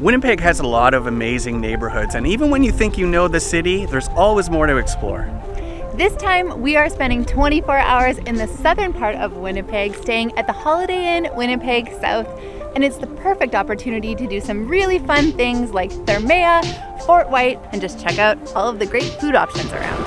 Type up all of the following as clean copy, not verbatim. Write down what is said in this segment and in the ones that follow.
Winnipeg has a lot of amazing neighborhoods, and even when you think you know the city, there's always more to explore. This time, we are spending 24 hours in the southern part of Winnipeg, staying at the Holiday Inn Winnipeg South, and it's the perfect opportunity to do some really fun things like Thermëa, Fort Whyte, and just check out all of the great food options around.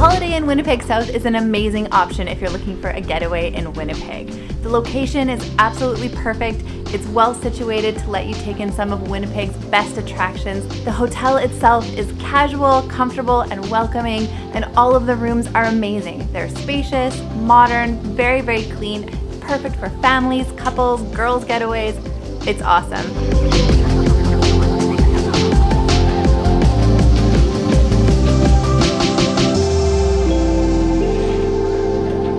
Holiday Inn Winnipeg South is an amazing option if you're looking for a getaway in Winnipeg. The location is absolutely perfect. It's well situated to let you take in some of Winnipeg's best attractions. The hotel itself is casual, comfortable, and welcoming, and all of the rooms are amazing. They're spacious, modern, very, very clean, perfect for families, couples, girls' getaways. It's awesome.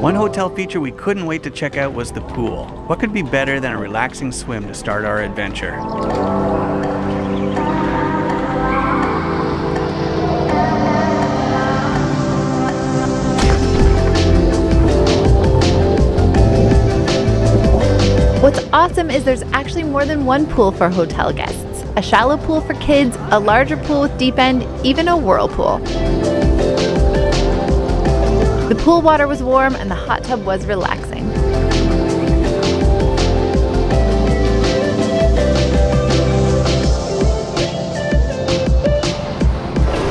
One hotel feature we couldn't wait to check out was the pool. What could be better than a relaxing swim to start our adventure? What's awesome is there's actually more than one pool for hotel guests. A shallow pool for kids, a larger pool with deep end, even a whirlpool. The pool water was warm and the hot tub was relaxing.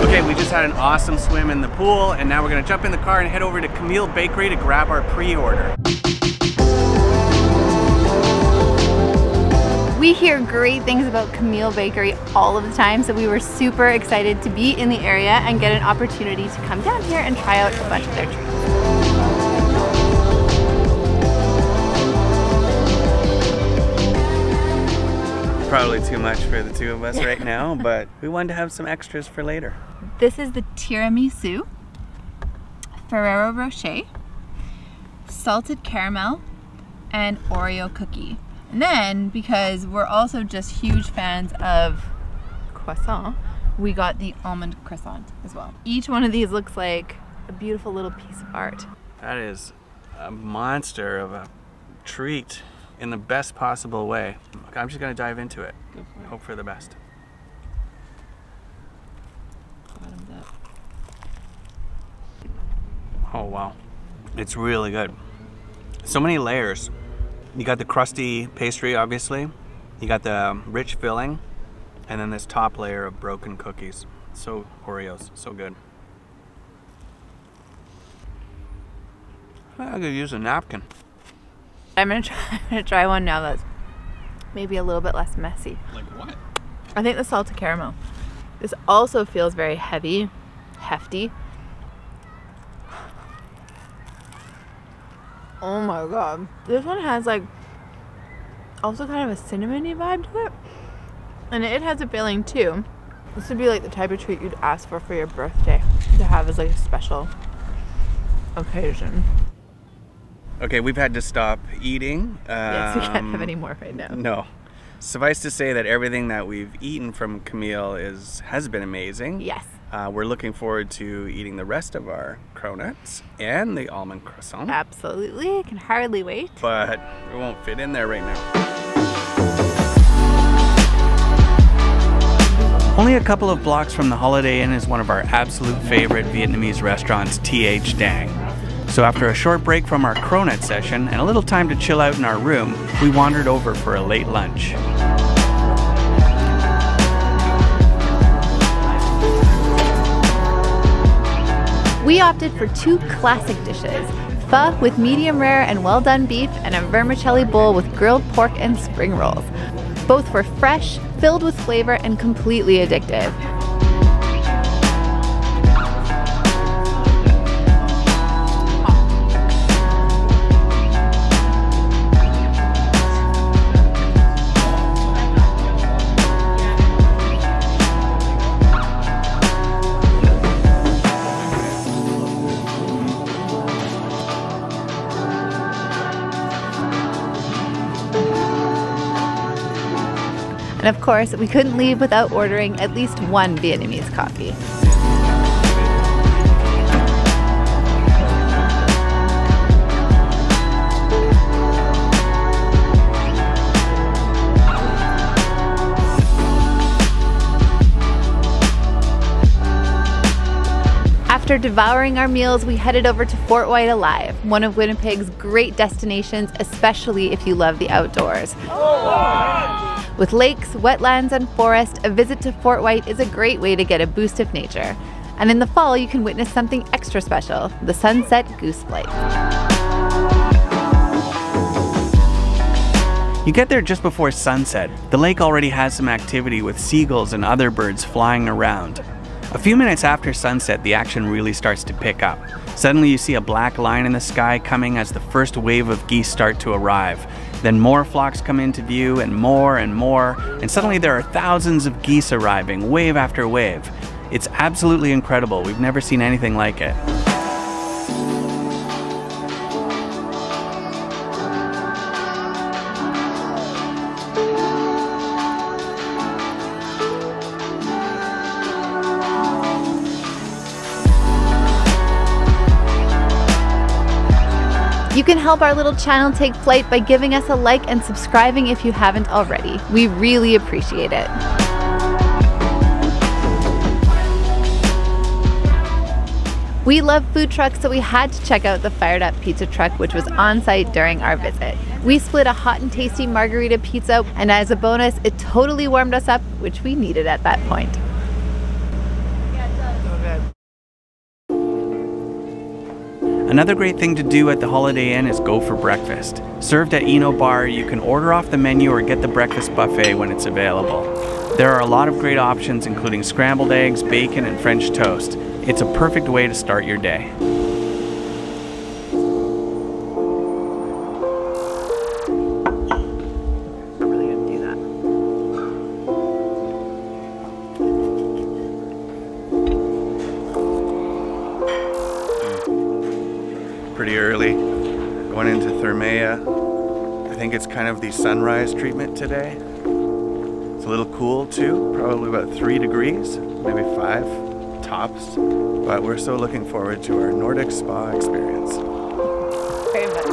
Okay, we just had an awesome swim in the pool, and now we're gonna jump in the car and head over to Camille Bakery to grab our pre-order. We hear great things about Camille Bakery all of the time, so we were super excited to be in the area and get an opportunity to come down here and try out a bunch of their treats. Probably too much for the two of us right now, but we wanted to have some extras for later. This is the tiramisu, Ferrero Rocher, salted caramel, and Oreo cookie. And then, because we're also just huge fans of croissant, we got the almond croissant as well. Each one of these looks like a beautiful little piece of art. That is a monster of a treat in the best possible way. I'm just gonna dive into it. Go for it. Hope for the best. Bottoms up. Oh wow, it's really good. So many layers. You got the crusty pastry, obviously. You got the rich filling, and then this top layer of broken cookies. So Oreos, so good. I could use a napkin. I'm gonna try one now that's maybe a little bit less messy. Like what? I think the salted caramel. This also feels very heavy, hefty. Oh my god. This one has like also kind of a cinnamony vibe to it. And it has a filling too. This would be like the type of treat you'd ask for your birthday to have as like a special occasion. Okay, we've had to stop eating. Yes, we can't have any more right now. No. Suffice to say that everything that we've eaten from Camille has been amazing. Yes. We're looking forward to eating the rest of our cronuts and the almond croissant. Absolutely, I can hardly wait. But it won't fit in there right now. Only a couple of blocks from the Holiday Inn is one of our absolute favorite Vietnamese restaurants, TH Dang. So after a short break from our cronut session and a little time to chill out in our room, we wandered over for a late lunch. We opted for two classic dishes, pho with medium rare and well done beef, and a vermicelli bowl with grilled pork and spring rolls. Both were fresh, filled with flavor, and completely addictive. And of course, we couldn't leave without ordering at least one Vietnamese coffee. After devouring our meals, we headed over to Fort Whyte Alive, one of Winnipeg's great destinations, especially if you love the outdoors. With lakes, wetlands, and forest, a visit to Fort Whyte is a great way to get a boost of nature. And in the fall, you can witness something extra special, the sunset goose flight. You get there just before sunset. The lake already has some activity with seagulls and other birds flying around. A few minutes after sunset, the action really starts to pick up. Suddenly you see a black line in the sky coming as the first wave of geese start to arrive. Then more flocks come into view and more, and suddenly there are thousands of geese arriving, wave after wave. It's absolutely incredible. We've never seen anything like it. You can help our little channel take flight by giving us a like and subscribing if you haven't already. We really appreciate it. We love food trucks, so we had to check out the Fired Up Pizza Truck, which was on site during our visit. We split a hot and tasty margarita pizza, and as a bonus, it totally warmed us up, which we needed at that point. Another great thing to do at the Holiday Inn is go for breakfast. Served at EnoBAR, you can order off the menu or get the breakfast buffet when it's available. There are a lot of great options, including scrambled eggs, bacon, and French toast. It's a perfect way to start your day. Pretty early, going into Thermëa. I think it's kind of the sunrise treatment today. It's a little cool too, probably about 3 degrees, maybe 5 tops, but we're so looking forward to our Nordic spa experience. Very much.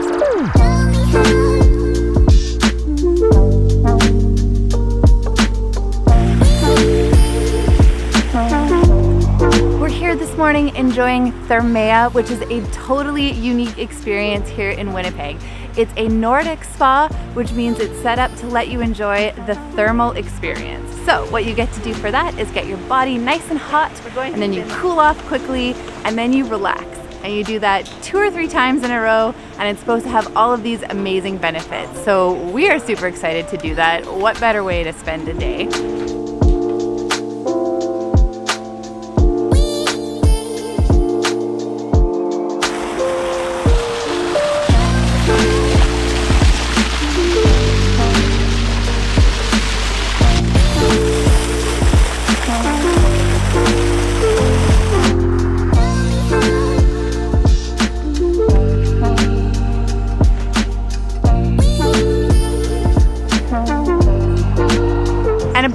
Morning enjoying Thermëa, which is a totally unique experience here in Winnipeg. It's a Nordic spa, which means it's set up to let you enjoy the thermal experience. So what you get to do for that is get your body nice and hot, and then you cool off quickly, and then you relax. And you do that 2 or 3 times in a row, and it's supposed to have all of these amazing benefits. So we are super excited to do that. What better way to spend a day?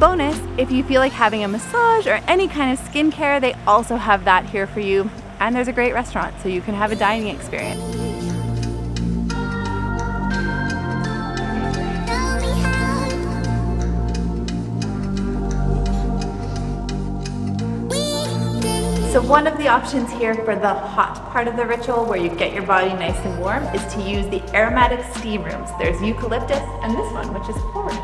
Bonus, if you feel like having a massage or any kind of skincare, they also have that here for you. And there's a great restaurant, so you can have a dining experience. So one of the options here for the hot part of the ritual, where you get your body nice and warm, is to use the aromatic steam rooms. There's eucalyptus and this one, which is orange.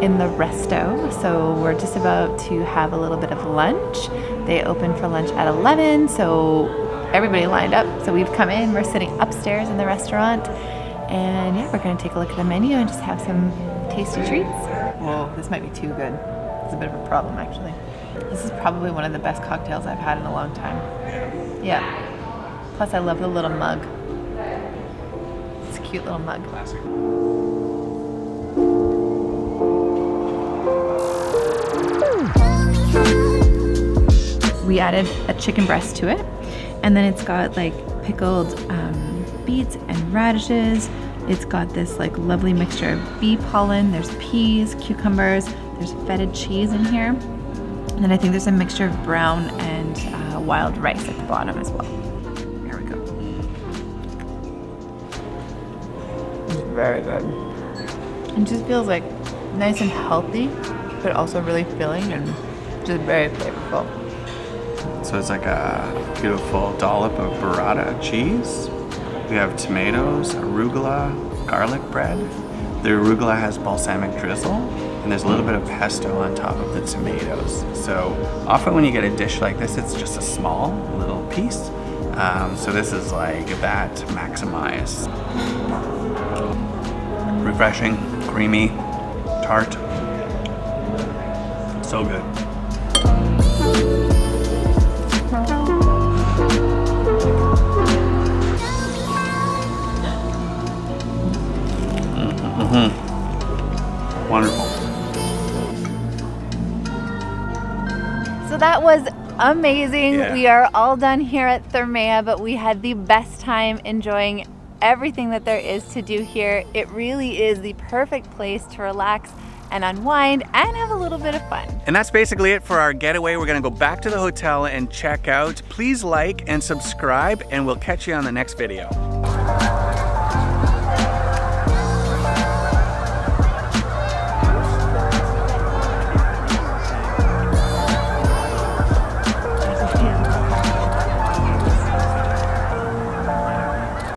In the resto, so we're just about to have a little bit of lunch. They open for lunch at 11, so everybody lined up. So we've come in, we're sitting upstairs in the restaurant, and yeah, we're gonna take a look at the menu and just have some tasty treats. Well, this might be too good. It's a bit of a problem, actually. This is probably one of the best cocktails I've had in a long time. Yeah, plus I love the little mug. It's a cute little mug. We added a chicken breast to it, and then it's got like pickled beets and radishes. It's got this like lovely mixture of bee pollen. There's peas, cucumbers, there's feta cheese in here. And then I think there's a mixture of brown and wild rice at the bottom as well. Here we go. It's very good. It just feels like nice and healthy, but also really filling and just very flavorful. So it's like a beautiful dollop of burrata cheese. We have tomatoes, arugula, garlic bread. The arugula has balsamic drizzle, and there's a little bit of pesto on top of the tomatoes. So often when you get a dish like this, it's just a small little piece. So this is like that maximized. Refreshing, creamy, tart. So good. Wonderful. So that was amazing. Yeah. We are all done here at Thermëa, but we had the best time enjoying everything that there is to do here. It really is the perfect place to relax and unwind and have a little bit of fun. And that's basically it for our getaway. We're gonna go back to the hotel and check out. Please like and subscribe, and we'll catch you on the next video.